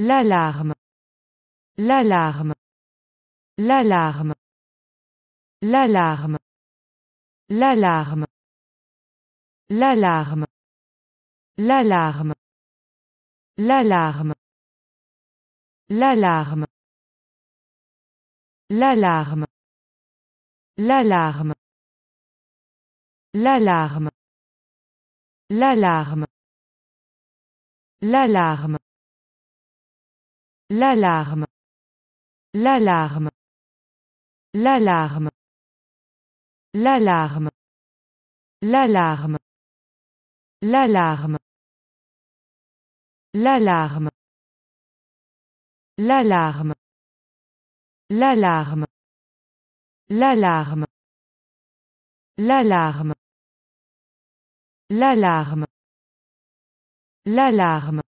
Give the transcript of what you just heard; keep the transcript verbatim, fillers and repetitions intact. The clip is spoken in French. L'alarme, l'alarme, l'alarme, l'alarme, l'alarme, l'alarme, l'alarme, l'alarme, l'alarme, l'alarme, l'alarme, l'alarme, l'alarme, l'alarme, l'alarme, l'alarme, l'alarme, l'alarme, l'alarme, l'alarme, l'alarme, l'alarme, l'alarme, l'alarme, l'alarme, l'alarme, l'alarme,